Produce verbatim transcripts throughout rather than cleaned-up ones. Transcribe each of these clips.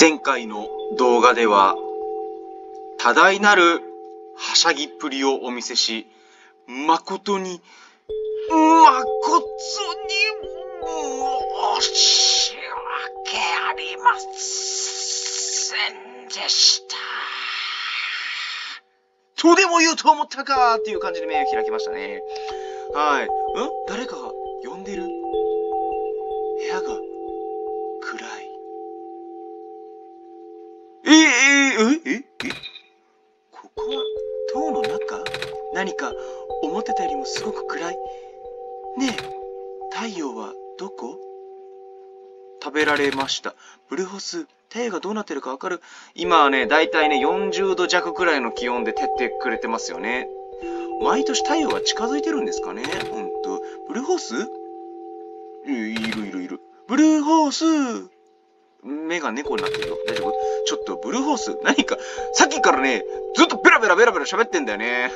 前回の動画では多大なるはしゃぎっぷりをお見せし、誠に誠に申し訳ありませんでした。とでも言うと思ったかーっていう感じで目を開きましたね。はい。ん?誰かが呼んでる?部屋が暗い。ええええええここは塔の中?何か思ってたよりもすごく暗い。ねえ、太陽はどこ?食べられました。ブルーホス、太陽がどうなってるかわかる?今はね、だいたいね、よんじゅうど弱くらいの気温で照ってくれてますよね。毎年太陽が近づいてるんですかね。ほんと。ブルーホース?いるいるいる。ブルーホース!目が猫になってるよ。大丈夫?ちょっとブルーホース、何か、さっきからね、ずっとベラベラベラベラ喋ってんだよね。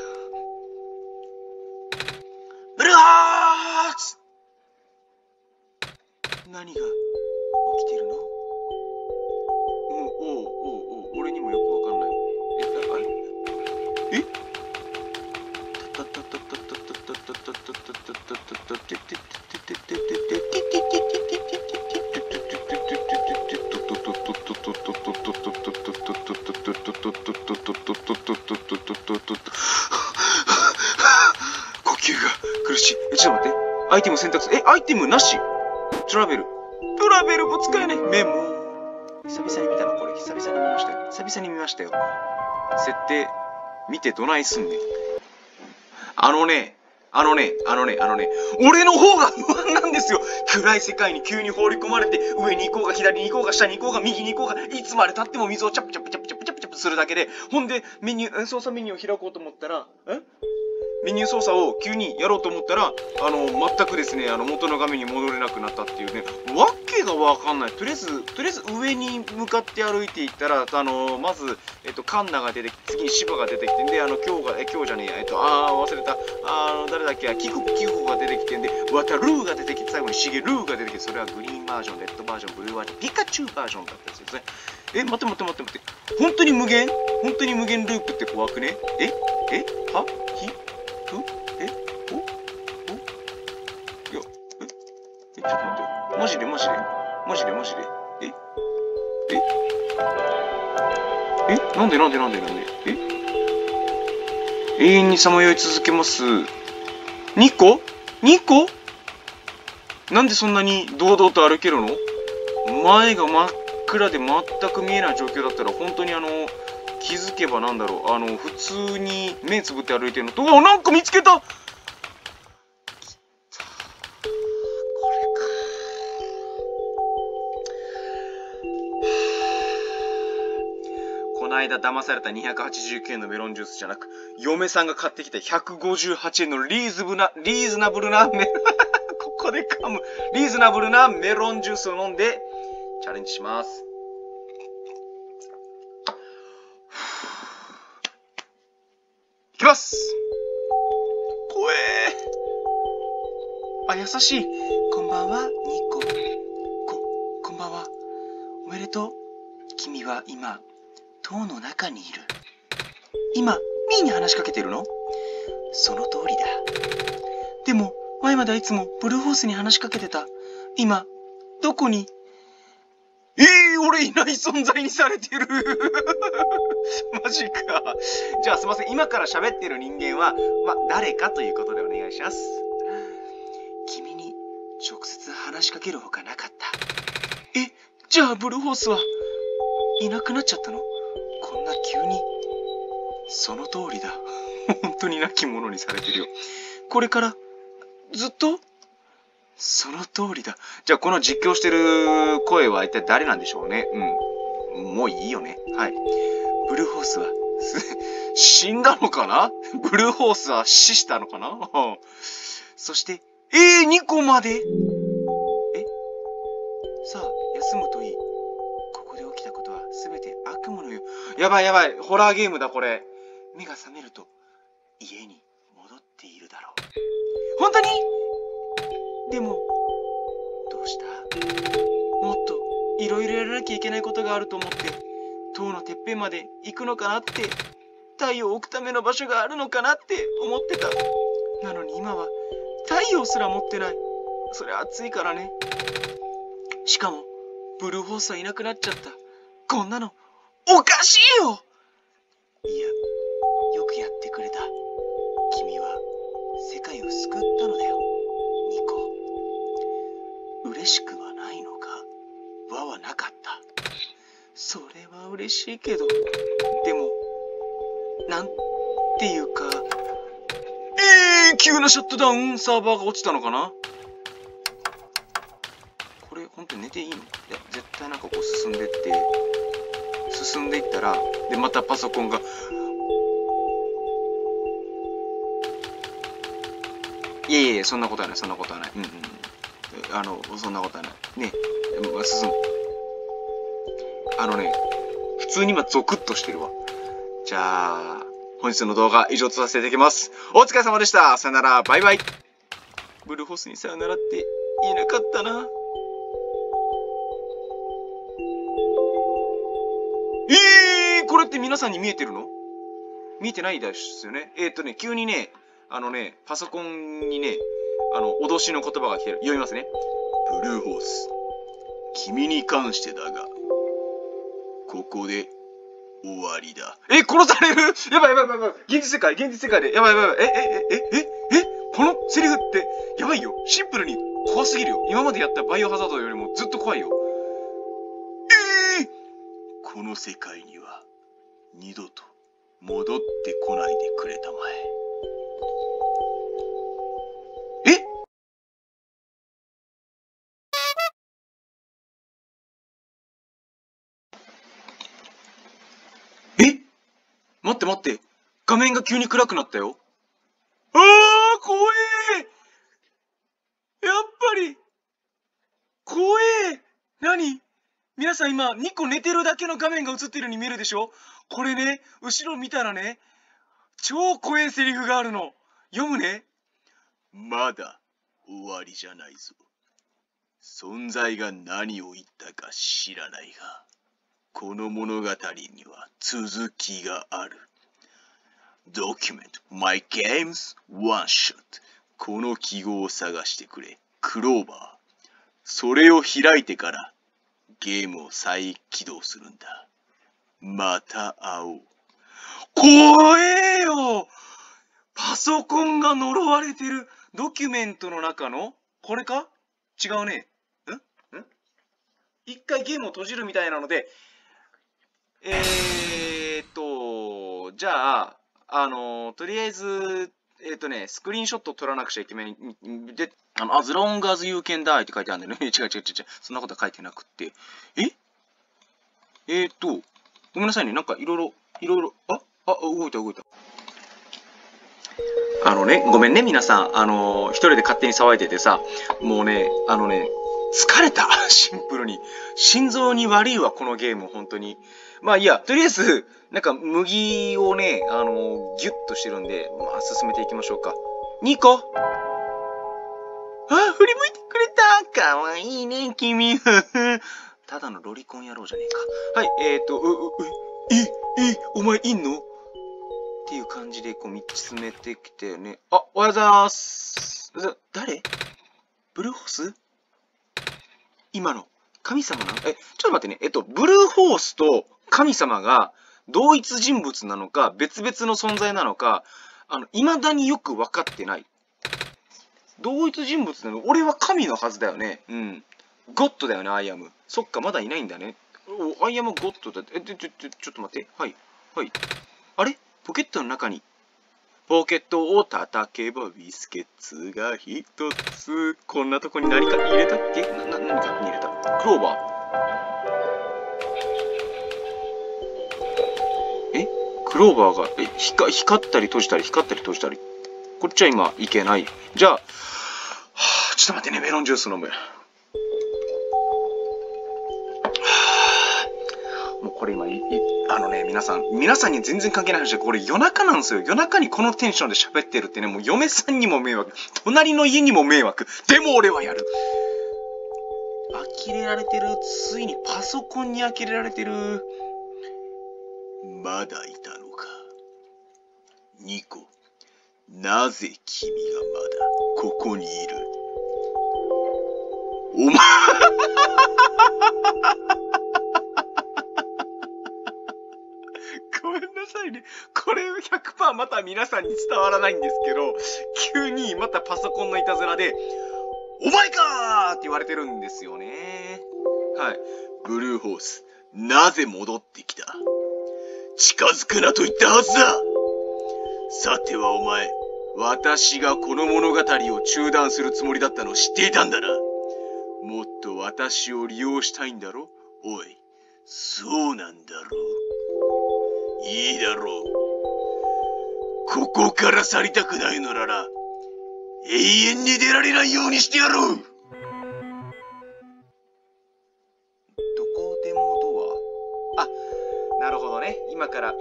ブルーホース!何が起きてるの?おうおうおう、俺にもよくわかんない。え、あれ?え?呼吸が苦しい。え、ちょっと待って。アイテム選択肢。え、アイテムなし。トラベル。トラベルも使えない。メモ。久々に見たのこれ。久々に見ましたよ。久々に見ましたよ。設定、見てどないすんねん。あのね。あのね、あのね、あのね、俺の方が不安なんですよ。暗い世界に急に放り込まれて、上に行こうが、左に行こうが、下に行こうが、右に行こうが、いつまで経っても水をチャプチャプチャプチャプチャプチャプするだけで、ほんで、メニュー、操作メニューを開こうと思ったら、え?メニュー操作を急にやろうと思ったら、あの、全くですね、あの、元の画面に戻れなくなったっていうね、わけがわかんない。とりあえず、とりあえず上に向かって歩いていったら、あの、まず、えっと、カンナが出てきて、次にシバが出てきてんで、あの、今日が、え、今日じゃねえ、えっと、あー、忘れた、あの、誰だっけ、キフキフが出てきてんで、ワタルーが出てきて、最後にシゲルーが出てきて、それはグリーンバージョン、レッドバージョン、ブルーバージョン、ピカチュウバージョンだったんですね。え、待って待って待って待って、本当に無限?本当に無限ループって怖くね?え?え?は?ひ?えおおいや、ええ、ちょっと待って。マジでマジでマジでマジでえええなんでなんでなんでなんでえ永遠にさまよい続けます。にこ ?に 個なんでそんなに堂々と歩けるの?前が真っ暗で全く見えない状況だったら本当にあの、気づけばなんだろう、あの、普通に目つぶって歩いてるのと、うわ、なんか見つけた!これか。こないだ騙されたにひゃくはちじゅうきゅうえんのメロンジュースじゃなく、嫁さんが買ってきたひゃくごじゅうはちえんのリーズブな、リーズナブルなメ、ここで噛む、リーズナブルなメロンジュースを飲んで、チャレンジします。いきます。怖えー。あ、優しい。こんばんは、ニコ。こ、こんばんは。おめでとう。君は今、塔の中にいる。今、ミーに話しかけてるの?その通りだ。でも、前まではいつもブルーホースに話しかけてた。今、どこに?ええー、俺いない存在にされてる。マジか。じゃあすいません。今から喋ってる人間は、ま、誰かということでお願いします。君に直接話しかけるほかなかった。え、じゃあブルーホースはいなくなっちゃったの?こんな急に。その通りだ。本当に亡き者にされてるよ。これからずっと?その通りだ。じゃあ、この実況してる声は一体誰なんでしょうね。うん。もういいよね。はい。ブルーホースは、死んだのかな?ブルーホースは死したのかな?そして、えー、にこまで?え?さあ、休むといい。ここで起きたことは全て悪夢のよう。やばいやばい。ホラーゲームだ、これ。目が覚めると、家に戻っているだろう。本当に?でも、どうした?もっといろいろやらなきゃいけないことがあると思って塔のてっぺんまで行くのかなって、太陽を置くための場所があるのかなって思ってた。なのに今は太陽すら持ってない。それ暑いからね。しかもブルーホースはいなくなっちゃった。こんなのおかしいよ。いや、よくやってくれた。君は世界を救ったのだよ、ニコ。嬉しくはないのか。輪はなかった。それは嬉しいけど、でもなんていうか、えー、急なシャットダウン、サーバーが落ちたのかな。これ本当に寝ていいの？いや、絶対なんかこう進んでって進んでいったら、でまたパソコンがいやいや、そんなことはない、そんなことはない、うんうん、あのそんなことはないね。進む。あのね、普通に今ゾクッとしてるわ。じゃあ本日の動画以上とさせていただきます。お疲れ様でした。さよなら、バイバイ。ブルーホースにさよならって言えなかったな。えー、これって皆さんに見えてるの？見えてないですよね。えーっとね、急にね、あのね、パソコンにね、あの、脅しの言葉が来てる。読みますね。ブルーホース、君に関してだが、ここで終わりだ。え、殺される？やばいやばいやばい。現実世界、現実世界で。やばいやばい。え、え、え、え、え、え、このセリフって、やばいよ。シンプルに怖すぎるよ。今までやったバイオハザードよりもずっと怖いよ。えー、この世界には、二度と戻ってこないでくれたまえ。待って待って、画面が急に暗くなったよ。ああ、怖え。やっぱり怖え。何、皆さん今にこ寝てるだけの画面が映ってるように見えるでしょ。これね、後ろ見たらね、超怖えセリフがあるの。読むね。まだ終わりじゃないぞ。存在が何を言ったか知らないが、この物語には続きがある。ドキュメント、My Games One Shot。この記号を探してくれ、クローバー。それを開いてからゲームを再起動するんだ。また会おう。怖えよ。パソコンが呪われてる。ドキュメントの中のこれか？違うね。ん？ん？一回ゲームを閉じるみたいなので、えーっと、じゃあ、あの、とりあえず、えーっとね、スクリーンショットを撮らなくちゃいけない。で、あの、as long as you can die って書いてあるんだよね。違う違う違う違う。そんなことは書いてなくって。ええーっと、ごめんなさいね。なんかいろいろ、いろいろ、あ、あ、動いた動いた。あのね、ごめんね、皆さん。あの、一人で勝手に騒いでてさ、もうね、あのね、疲れた。シンプルに。心臓に悪いわ、このゲーム、本当に。まあいいや、とりあえず、なんか麦をね、あのー、ギュッとしてるんで、まあ進めていきましょうか。ニコ！あ、振り向いてくれた！かわいいね、君。ただのロリコン野郎じゃねえか。はい、えーと、う、う、え、え、お前いんの？っていう感じで、こう、見つめてきてね。あ、おはようございます。誰？ブルーホース？今の神様なの？え、ちょっと待ってね。えっと、ブルーホースと神様が同一人物なのか、別々の存在なのか、あの、未だによく分かってない。同一人物なの？俺は神のはずだよね。うん。ゴッドだよね、アイアム。そっか、まだいないんだね。お、アイアムゴッドだって。え、ちょ、ちょ、ちょっと待って。はい。はい。あれ？ポケットの中に。ポケットを叩けばビスケッツが一つ。こんなとこに何か入れたっけ？な、な、何か入れた。クローバー。え？クローバーが、え、ひか、光ったり閉じたり、光ったり閉じたり。こっちは今いけない。じゃあ、はぁ、ちょっと待ってね、メロンジュース飲む。はぁ、もうこれ今い、い、あのね、皆さん、皆さんに全然関係ない話で、これ夜中なんですよ。夜中にこのテンションで喋ってるってね、もう嫁さんにも迷惑、隣の家にも迷惑、でも俺はやる。呆れられてる。ついにパソコンに呆れられてる。まだいたのか。ニコ、なぜ君がまだここにいる。お前ごめんなさいね。これ ひゃくパーセント また皆さんに伝わらないんですけど、急にまたパソコンのいたずらで、お前かーって言われてるんですよね。はい。ブルーホース、なぜ戻ってきた。近づくなと言ったはずだ。さてはお前、私がこの物語を中断するつもりだったのを知っていたんだな。もっと私を利用したいんだろ。おい、そうなんだろう。いいだろう。ここから去りたくないのなら、永遠に出られないようにしてやろう。どこでもドア。あ、なるほどね。今から、キャー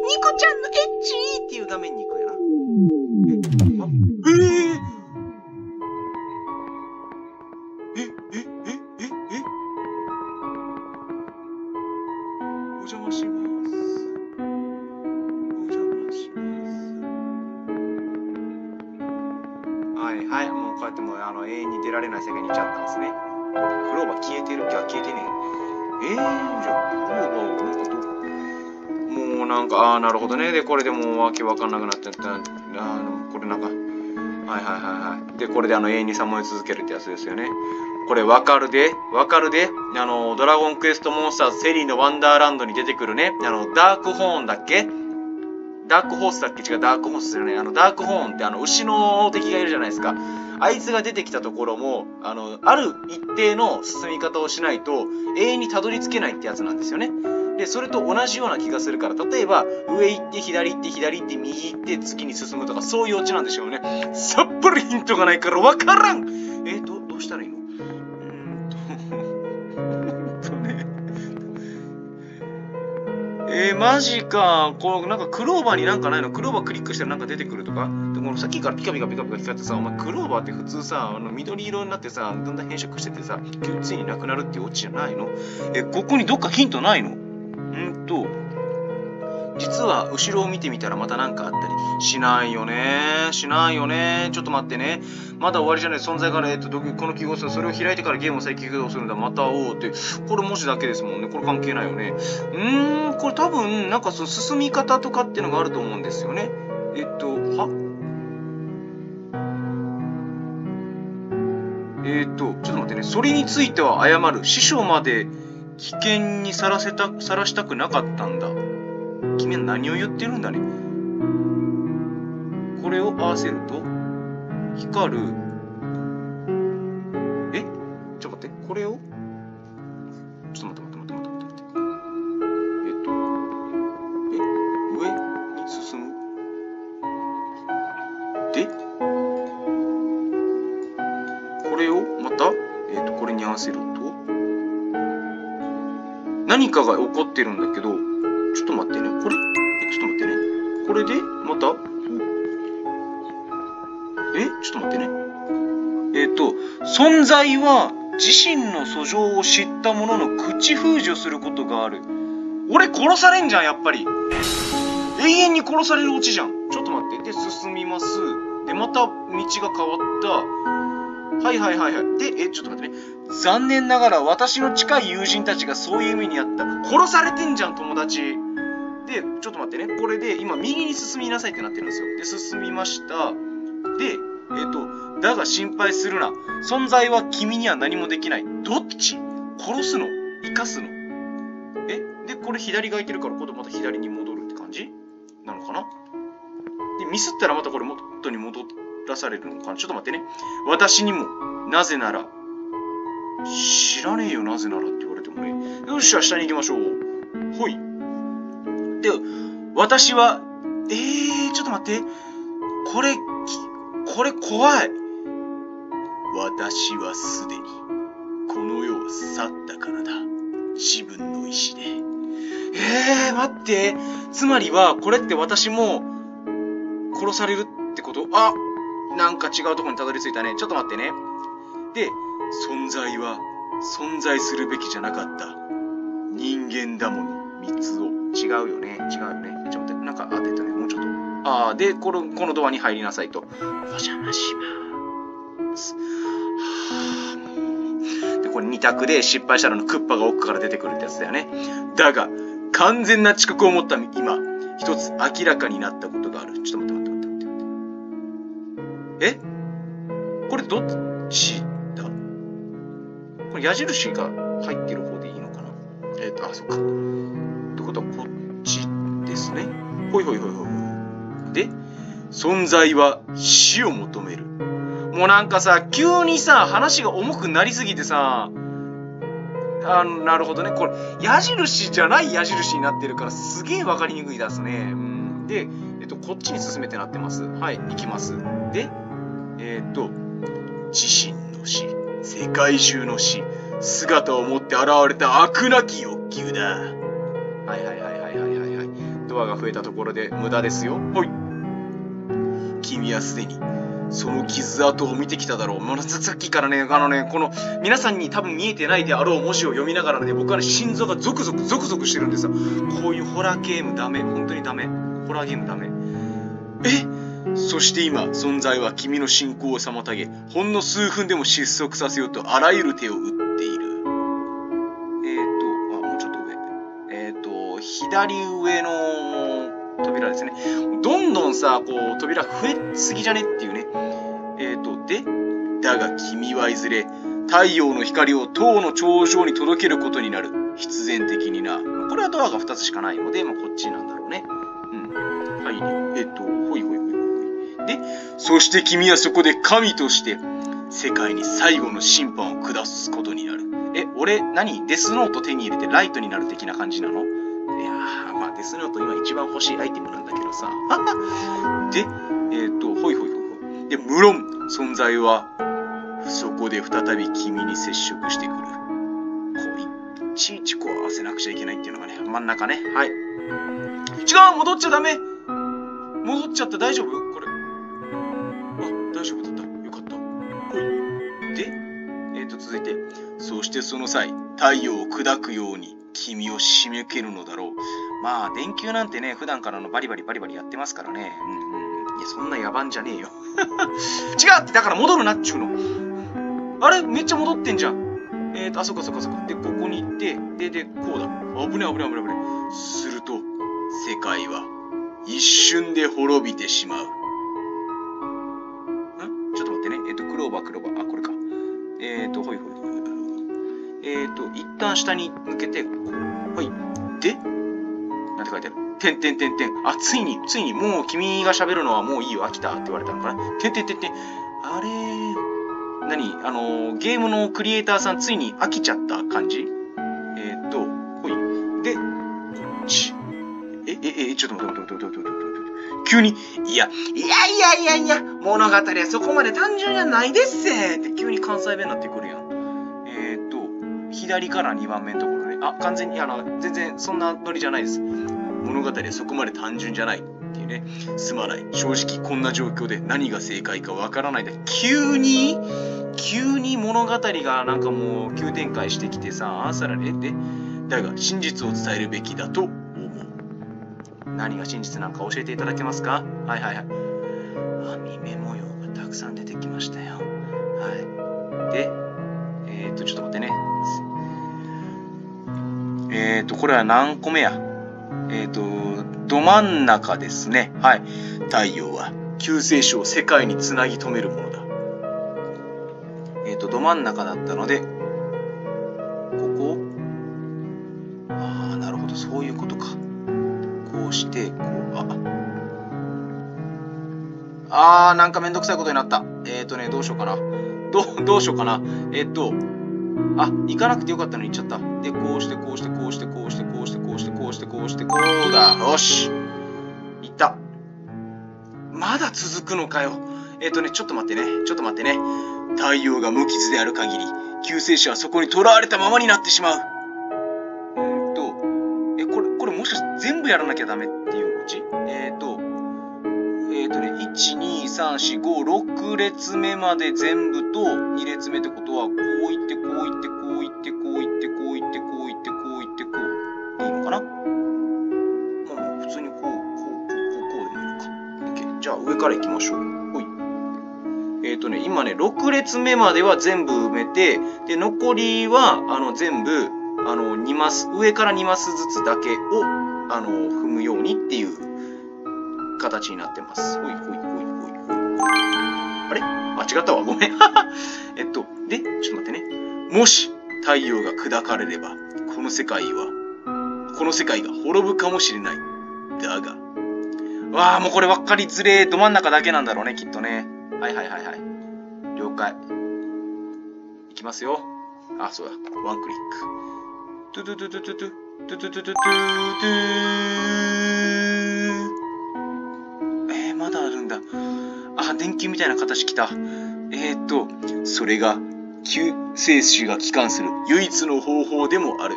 ニコちゃんのエッチーっていう画面に行くやな。え、あ、えー、え、え、え、え、え、え、お邪魔します。お邪魔します。はいはい、もうこうやってもうあの永遠に出られない世界に行っちゃったんですね。クローバー消えてる。いや消えてねえ。えー、じゃあクローバーなんかどう。もうなんか、ああ、なるほどね。でこれでもうわけわかんなくなっちゃった。あのこれなんか、はいはいはいはい。でこれであの永遠にさまよい続けるってやつですよね。これわかるで、わかるで、あの、ドラゴンクエストモンスターズセリーのワンダーランドに出てくるね、あの、ダークホーンだっけダークホースだっけ違う、ダークホースじゃない。あの、ダークホーンってあの、牛の敵がいるじゃないですか。あいつが出てきたところも、あの、ある一定の進み方をしないと、永遠にたどり着けないってやつなんですよね。で、それと同じような気がするから、例えば、上行って、左行って、左行って、右行って、次に進むとか、そういうオチなんでしょうね。さっぱりヒントがないからわからん。え、ど、どうしたらいいの。えー、マジか。こう、なんかクローバーになんかないの。クローバークリックしたらなんか出てくるとか。でもさっきからピカピカピカピカ光ってさ、お前クローバーって普通さ、あの緑色になってさ、だんだん変色しててさ、ついになくなるっていうオチじゃないの。え、ここにどっかヒントないの。んと、実は後ろを見てみたらまたなんかあったりしないよね。しないよね。ちょっと待ってね。まだ終わりじゃない。存在がね、えっと、この記号数、それを開いてからゲームを再起動するんだ。またおうって。これ文字だけですもんね。これ関係ないよね。うーん、これ多分、なんかその進み方とかっていうのがあると思うんですよね。えっと、はえっと、ちょっと待ってね。それについては謝る。師匠まで危険にさらせた、さらしたくなかったんだ。君は何を言ってるんだね。これを合わせると光る。え、ちょっと待って、これをちょっと待って待って待って待って待って、えっとえ上に進むで、これをまた、えっとこれに合わせると何かが起こってるんだけど、ちょっと待ってね。これ、え、ちょっと待ってね。これで、また、え、ちょっと待ってね。えっと、存在は自身の訴状を知ったものの口封じをすることがある。俺殺されんじゃん、やっぱり。永遠に殺されるオチじゃん。ちょっと待って。で、進みます。で、また道が変わった。はいはいはいはい。で、え、ちょっと待ってね。残念ながら私の近い友人たちがそういう目にあった。殺されてんじゃん、友達。で、ちょっと待ってね。これで、今、右に進みなさいってなってるんですよ。で、進みました。で、えっと、だが心配するな。存在は君には何もできない。どっち？殺すの？生かすの？え？で、これ左が空いてるから、今度また左に戻るって感じなのかな？で、ミスったらまたこれ元に戻らされるのかな？ちょっと待ってね。私にも、なぜなら、知らねえよ、なぜならって言われてもね。よっしゃ、下に行きましょう。ほい。で、私は、えー、ちょっと待って。これ、これ怖い。私はすでに、この世を去ったからだ。自分の意志で。えー、待って。つまりは、これって私も、殺されるってこと？あ、なんか違うとこにたどり着いたね。ちょっと待ってね。で、存在は存在するべきじゃなかった人間だもに、三つを。違うよね、違うよね。ちょっと待って、なんか、あ、出たね、もうちょっと。ああ、で、この、このドアに入りなさいと。お邪魔します。はぁ、もう。で、これに択で失敗したのにクッパが奥から出てくるってやつだよね。だが、完全な知覚を持った今、一つ明らかになったことがある。ちょっと待って待って待って。え？これどっちだ？これ矢印が入ってる方でいいのかな？えっと、あ、そっか。ってことはこっちですね。ほいほいほいほいほい。で、存在は死を求める。もうなんかさ、急にさ、話が重くなりすぎてさ、あの、なるほどね。これ、矢印じゃない矢印になってるから、すげえわかりにくいですね。うん。で、えっと、こっちに進めてなってます。はい、行きます。で、えー、っと、自身の死、世界中の死、姿を持って現れた悪なき欲求だ。はいはいはいはいはいはいはい。ドアが増えたところで無駄ですよ。ほい。君はすでに、その傷跡を見てきただろう。まあ、さっきからね、あのね、この、皆さんに多分見えてないであろう文字を読みながらね、僕はね、心臓がゾクゾクゾクゾクしてるんですよ。こういうホラーゲームダメ。本当にダメ。ホラーゲームダメ。え？そして今、存在は君の進行を妨げ、ほんの数分でも失速させようとあらゆる手を打っている。えーと、あ、もうちょっと上。えーと、左上の扉ですね。どんどんさ、こう、扉増えすぎじゃねっていうね。えーと、で、だが君はいずれ、太陽の光を塔の頂上に届けることになる。必然的にな。これはドアがふたつしかないので、まあ、こっちなんだろうね。うん。はい、ね。えーと、ほいほいほいほい。で、そして君はそこで神として、世界に最後の審判を下すことになる。え、俺、何？デスノート手に入れてライトになる的な感じなの？いやー、まあ、デスノート今一番欲しいアイテムなんだけどさ。で、えっ、ー、と、ほいほいほいほい。で、無論、存在は、そこで再び君に接触してくる。こう、いちいちこう合わせなくちゃいけないっていうのがね、真ん中ね。はい。違う！戻っちゃダメ！戻っちゃった、大丈夫？これ。あ、大丈夫だった。よかった。ほい。で、えっ、ー、と、続いて、そしてその際、太陽を砕くように、君を締め切るのだろう。まあ、電球なんてね、普段からのバリバリバリバリやってますからね。うんうん。いや、そんな野蛮じゃねえよ。違うって、だから戻るなっちゅうの。あれめっちゃ戻ってんじゃん。えーと、あ、そっかそっかそっか。で、ここに行って、で、で、こうだ。危ねえ危ねえ危ねえ危ねえ。すると、世界は一瞬で滅びてしまう。ん？ちょっと待ってね。えっと、クローバークローバー。あ、これか。えーと、ほいほいほい。えーと、一旦下に向けて、はい。で、なんて書いてある？てんてんてんてん。あ、ついに、ついに、もう君が喋るのはもういいよ、飽きたって言われたのかな。てんてんてんてん。あれー、何？あのー、ゲームのクリエイターさん、ついに飽きちゃった感じ？えーと、ほい。で、こっち。え、え、え、ちょっと待って待って待って待って待って待って。急に、いや、いやいやいやいや、物語はそこまで単純じゃないですせーって急に関西弁になってくるやん。左からにばんめのところね。あ、完全に、あの、全然そんなノリじゃないです。物語はそこまで単純じゃないっていうね。すまない。正直こんな状況で何が正解かわからないんだ。急に、急に物語がなんかもう急展開してきてさ、さらにえって。だが、真実を伝えるべきだと思う。何が真実なのか教えていただけますか？はいはいはい。網目模様がたくさん出てきましたよ。はい。で、えー、っと、ちょっと待ってね。えっと、これは何個目や？えっと、ど真ん中ですね。はい。太陽は救世主を世界につなぎ止めるものだ。えっと、ど真ん中だったので、ここ？ああ、なるほど、そういうことか。こうして、こう、あ。あー、なんかめんどくさいことになった。えっとね、どうしようかな。ど、どうしようかな。えっと、あ、行かなくてよかったのに行っちゃった。で、こうして、こうして、こうして、こうして、こうして、こうして、こうして、こうして、こうだ。よし。行った。まだ続くのかよ。えっとね、ちょっと待ってね。ちょっと待ってね。太陽が無傷である限り、救世主はそこに囚われたままになってしまう。うーんと、え、これ、これもしかして全部やらなきゃダメっていううち？えっと、えっとね、いち、に、さん、よん、ご、ろく列目まで全部とに列目ってことは、こういって、こういって、こういっからいきましょう。ほい。えっとね、今ね、ろく列目までは全部埋めて、で、残りは、あの、全部、あの、にマス、上からにマスずつだけを、あの、踏むようにっていう形になってます。ほいほいほいほいほい。あれ？あ、違ったわ。ごめん。えっと、で、ちょっと待ってね。もし、太陽が砕かれれば、この世界は、この世界が滅ぶかもしれない。だが、わあ、もうこれ分かりづれえ。ど真ん中だけなんだろうね、きっとね。はいはいはいはい。了解。いきますよ。あ、そうだ。ワンクリック。トゥトゥトゥトゥトゥトゥ、トゥトゥトゥトゥトゥトゥ。えー、まだあるんだ。あ、電球みたいな形きた。えーっと、それが、救世主が帰還する唯一の方法でもある。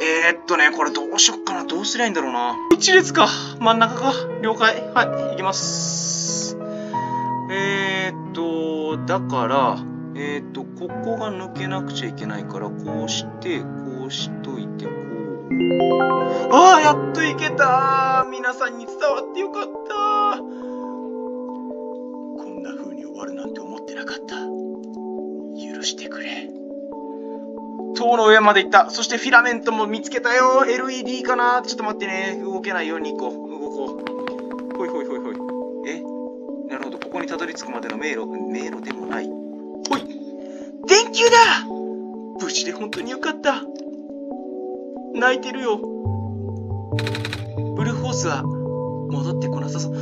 えー、っとね、これどうしよっかな。どうすりゃいいんだろうな。一列か。真ん中か。了解。はい、いきます。えー、っと、だから、えー、っと、ここが抜けなくちゃいけないから、こうして、こうしといて、こう。ああ、やっといけた。皆さんに伝わってよかった。こんな風に終わるなんて思ってなかった。してくれ。塔の上まで行った。そしてフィラメントも見つけたよ。エルイーディー かな？ちょっと待ってね。動けないように行こう。動こう。ほいほいほいほい。え？なるほど。ここにたどり着くまでの迷路。迷路でもない。ほい。電球だ！無事で本当によかった。泣いてるよ。ブルーホースは戻ってこなさそう。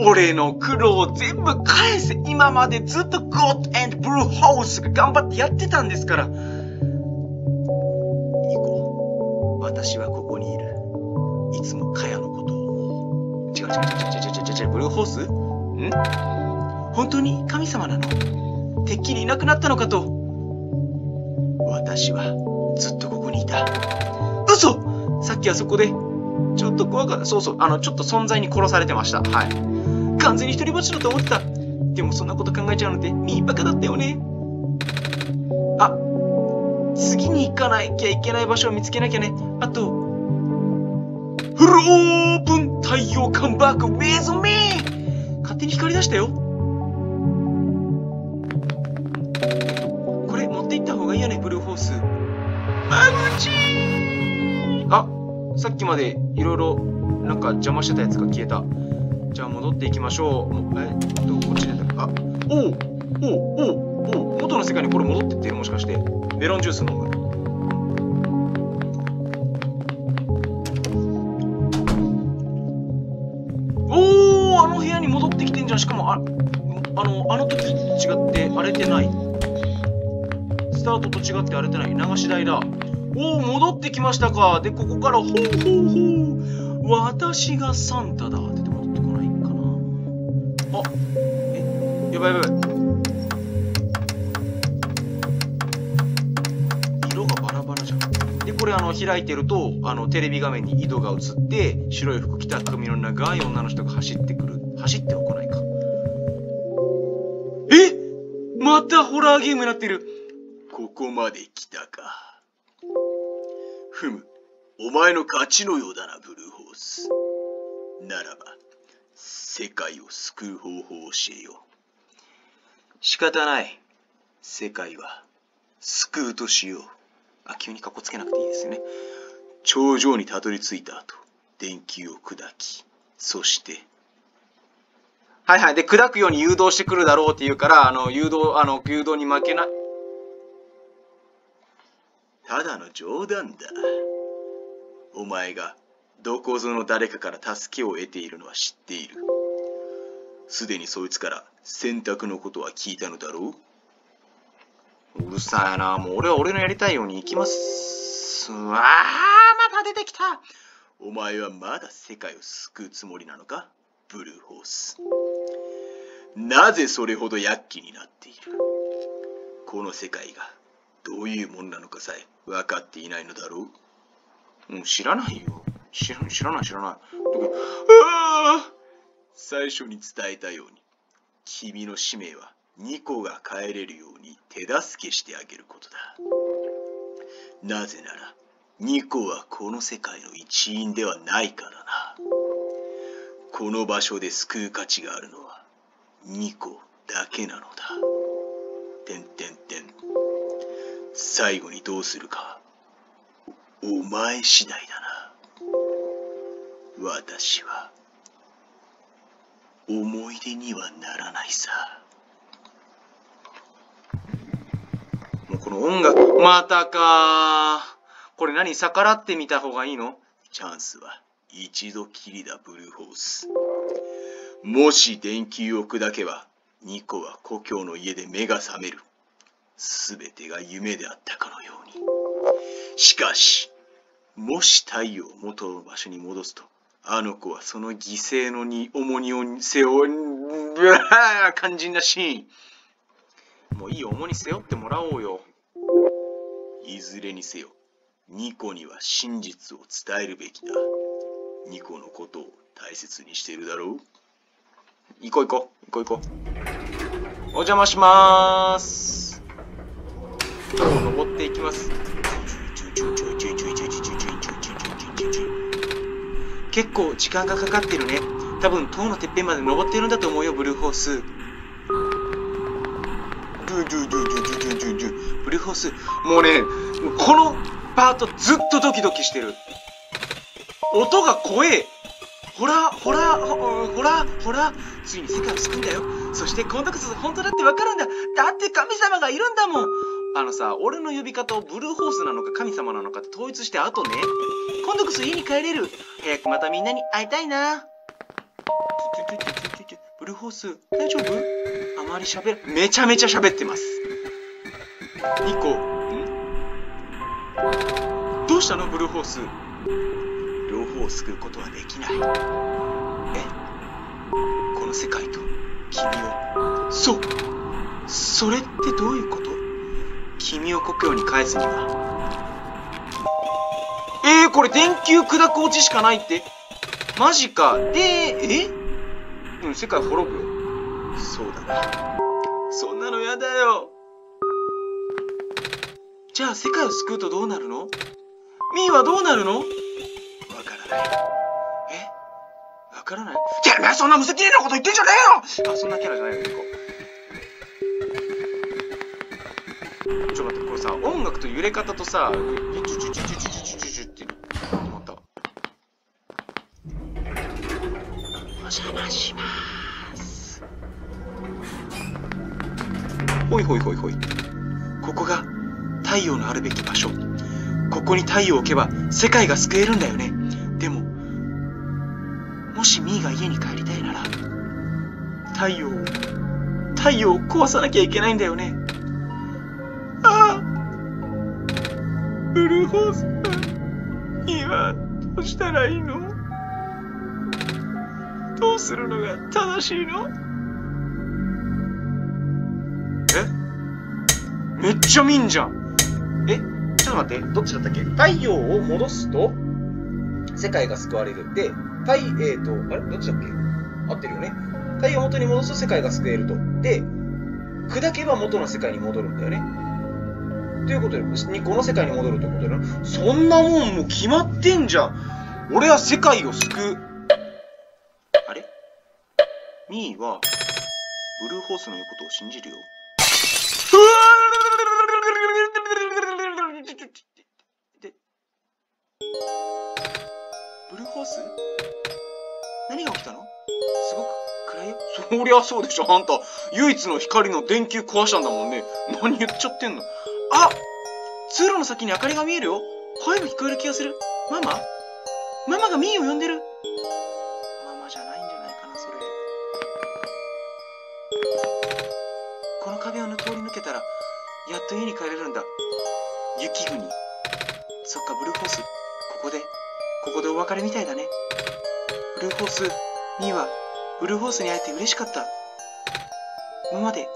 俺の苦労を全部返せ。今までずっと ゴッド and Blue House が頑張ってやってたんですから。ニコ、私はここにいる。いつもカヤのことを。違う違う違う違う違う違う、ブルーホース？ん？本当に神様なの？てっきりいなくなったのかと。私はずっとここにいた。嘘！さっきあそこで、ちょっと怖かった。そうそう、あの、ちょっと存在に殺されてました。はい。完全に一人ぼっちだと思ってた。でもそんなこと考えちゃうのって、ミーバカだったよね。あ、次に行かなきゃいけない場所を見つけなきゃね。あと、フルオープン太陽カムバックウェズメー！勝手に光り出したよ。これ持って行った方がいいよね、ブルーホース。マグチー！あ、さっきまでいろいろなんか邪魔してたやつが消えた。じゃあ戻っていきましょう。えっと、こっちでだっけ。あ、おうおうおうおう、元の世界にこれ戻ってってる、もしかして。メロンジュース飲む。おお、あの部屋に戻ってきてんじゃん。しかも あ, あのあの時と違って荒れてない。スタートと違って荒れてない。流し台だ。おお、戻ってきましたか。で、ここから、ほうほうほう、私がサンタだって戻ってこないかな。あ、え、やばいやばい。色がバラバラじゃん。で、これ、あの、開いてると、あの、テレビ画面に井戸が映って、白い服着た髪の長い女の人が走ってくる。走っては来ないか。え、またホラーゲームになってる。ここまで来たか。ふむ、お前の勝ちのようだな、ブルーホース。ならば、世界を救う方法を教えよう。仕方ない。世界は、救うとしよう。あ、急にかっこつけなくていいですよね。頂上にたどり着いた後、電球を砕き、そして、はいはい、で、砕くように誘導してくるだろうっていうから、あの、誘導、あの、誘導に負けない。ただの冗談だ。お前がどこぞの誰かから助けを得ているのは知っている。すでにそいつから選択のことは聞いたのだろう。うるさいな。もう俺は俺のやりたいように行きます。うわあ、また出てきた。お前はまだ世界を救うつもりなのか、ブルーホース。なぜそれほど躍起になっている。この世界がどういうもんなのかさえ分かっていないのだろう。もう知らないよ。知らない知らない知らない。ああ、最初に伝えたように、君の使命はニコが帰れるように手助けしてあげることだ。なぜなら、ニコはこの世界の一員ではないからな。この場所で救う価値があるのは、にこだけなのだ。てんてんてん。最後にどうするか、お前次第だな。私は、思い出にはならないさ。もうこの音楽、またかー。これ何、逆らってみた方がいいの？チャンスは一度きりだ、ブルーホース。もし電球を砕けば、ニコは故郷の家で目が覚める。すべてが夢であったかのように。しかし、もし太陽を元の場所に戻すと、あの子はその犠牲のに重荷を背負う、うわぁ、肝心なシーン。もういい、重荷背負ってもらおうよ。いずれにせよ、ニコには真実を伝えるべきだ。ニコのことを大切にしているだろう。行こう行こう行こう行こう。お邪魔しまーす。登っていきます。結構時間がかかってるね。多分塔のてっぺんまで登ってるんだと思うよ、ブルーホース。ブルーホース、もうね、このパートずっとドキドキしてる。音が怖え。ほらほらほらほら、ついに世界を救うんだよ。そしてこんなこと本当だってわかるんだ。だって神様がいるんだもん。あのさ、俺の呼び方をブルーホースなのか神様なのかって統一して、あとね、今度こそ家に帰れる。早くまたみんなに会いたいな。ブルーホース大丈夫？あまり喋る、めちゃめちゃ喋ってます。ニコ、ん？どうしたのブルーホース？両方を救うことはできない。え、この世界と君を、そう、それってどういうこと？君を故郷に返すには、えー、これ電球砕く落ちしかないって。マジか。で、え、うん、世界滅ぶよ。そうだな、そんなのやだよ。じゃあ世界を救うとどうなるの？ミーはどうなるの？え、わからない。てめえ、そんなむせきれいなこと言ってんじゃねえよ。あ、そんなキャラじゃないよ、ニコ。ちょっと待って、これさ、音楽と揺れ方とさ、チュチュチュチュチュチュチュチュって止まった。お邪魔しまーす。ほいほいほいほい。ここが太陽のあるべき場所。ここに太陽を置けば世界が救えるんだよね。でも、もしミーが家に帰りたいなら、太陽を、太陽を壊さなきゃいけないんだよね。ああ、ブルーホース、今、どうしたらいいの？どうするのが正しいの？え？めっちゃミンじゃん。え、ちょっと待って、どっちだったっけ？太陽を戻すと、世界が救われる。で、太、えっと、あれどっちだっけ？合ってるよね。太陽を元に戻すと世界が救えると。で、砕けば元の世界に戻るんだよね。ということで、にこの世界に戻るということだな。そんなもんもう決まってんじゃん。俺は世界を救う。あれ？ミーは、ブルーホースの言うことを信じるよ。うわぁ！で、ブルーホース？何が起きたの？すごく暗いよ。そりゃそうでしょ、あんた。唯一の光の電球壊したんだもんね。何言っちゃってんの。あ！通路の先に明かりが見えるよ。声が聞こえる気がする。ママ？ママがミーを呼んでる。ママじゃないんじゃないかな、それ。この壁を通り抜けたら、やっと家に帰れるんだ。雪国。そっか、ブルーホース。ここで。ここでお別れみたいだね。ブルーホース、ミーは、ブルーホースに会えて嬉しかった。今まで、あり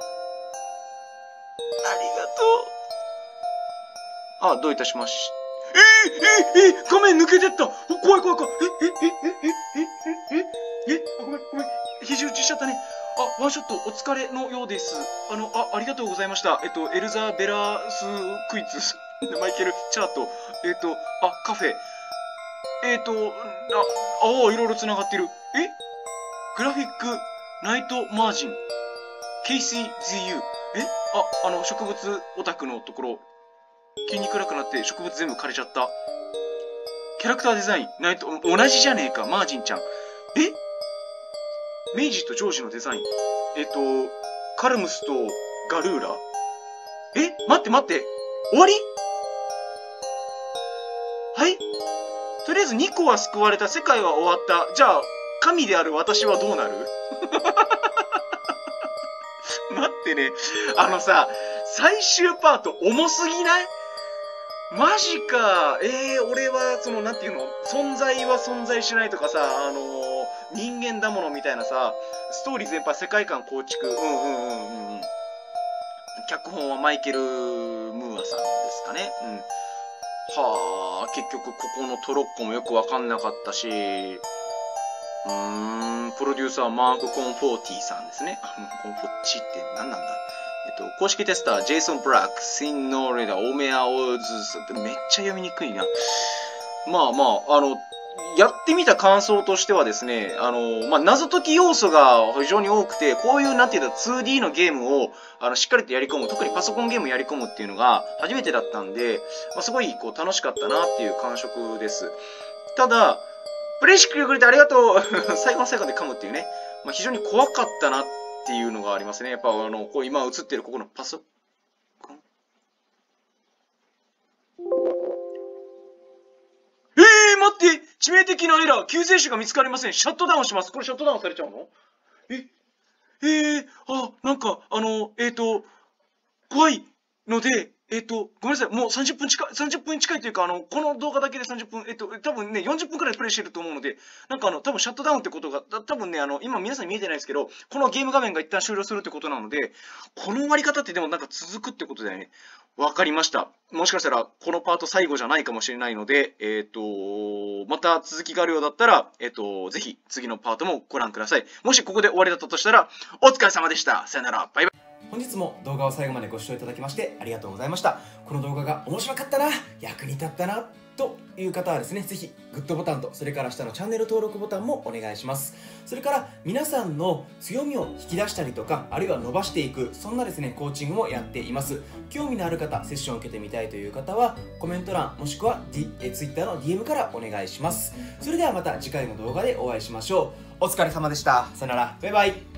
がとう。あ、どういたしまし。えー、えー、えー、画面抜けてった。怖い怖い怖い。え、え、え、え、え、え、え、え、え、あ、ごめんごめん。肘打ちしちゃったね。あ、ワンショットお疲れのようです。あの、あ、ありがとうございました。えっと、エルザベラスクイズ、マイケルチャート、えっと、あ、カフェ。えーと、な、ああ、いろいろ繋がってる。え？グラフィック、ナイトマージン。ケーシーゼットユー。 え、あ、あの植物オタクのところ急に暗くなって植物全部枯れちゃった。キャラクターデザインないと同じじゃねえか。マージンちゃん、え、メイジとジョージのデザイン、えっとカルムスとガルーラ、え、待って待って、終わり。はい、とりあえずにこは救われた、世界は終わった。じゃあ神である私はどうなる？待ってね、あのさ、最終パート重すぎない？マジか。えー、俺はそのなんていうの、存在は存在しないとかさ、あのー、人間だものみたいなさ、ストーリー全般世界観構築、うんうんうんうん、脚本はマイケル・ムーアさんですかね。うん、はあ、結局ここのトロッコもよく分かんなかったし、うーん、プロデューサーマーク・コンフォーティーさんですね。コンフォッチって何なんだ。えっと、公式テスター、ジェイソン・ブラック、シンノーレダ、オメア・オーズ、めっちゃ読みにくいな。まあまあ、あの、やってみた感想としてはですね、あの、まあ、謎解き要素が非常に多くて、こういう、なんていうか、ツーディー のゲームを、あの、しっかりとやり込む、特にパソコンゲームやり込むっていうのが初めてだったんで、まあ、すごい、こう、楽しかったなっていう感触です。ただ、プレイしてくれてありがとう最後の最後で噛むっていうね、まあ、非常に怖かったなっていうのがありますね。やっぱ、あの、こう、今映ってるここのパソコン。待って、致命的なエラー、救世主が見つかりません、シャットダウンします。これシャットダウンされちゃうの？ええー、あ、なんかあのえっ、ー、と怖いので、えっ、ー、とごめんなさい、もうさんじゅっぷん近い、さんじゅっぷん近いというか、あのこの動画だけでさんじゅっぷん、えっ、ー、と多分ねよんじゅっぷんくらいプレイしてると思うので、なんかあの多分シャットダウンってことが多分ね、あの今皆さん見えてないですけど、このゲーム画面が一旦終了するってことなので、この終わり方ってでもなんか続くってことだよね。わかりました。もしかしたら、このパート最後じゃないかもしれないので、えっと、また続きがあるようだったら、えっと、ぜひ次のパートもご覧ください。もしここで終わりだったとしたら、お疲れ様でした。さよなら。バイバイ。本日も動画を最後までご視聴いただきましてありがとうございました。この動画が面白かったな、役に立ったな、という方はですね、ぜひグッドボタンと、それから下のチャンネル登録ボタンもお願いします。それから皆さんの強みを引き出したりとか、あるいは伸ばしていく、そんなですね、コーチングもやっています。興味のある方、セッションを受けてみたいという方は、コメント欄、もしくは、D、え Twitter の ディーエム からお願いします。それではまた次回の動画でお会いしましょう。お疲れ様でした。さよなら。バイバイ。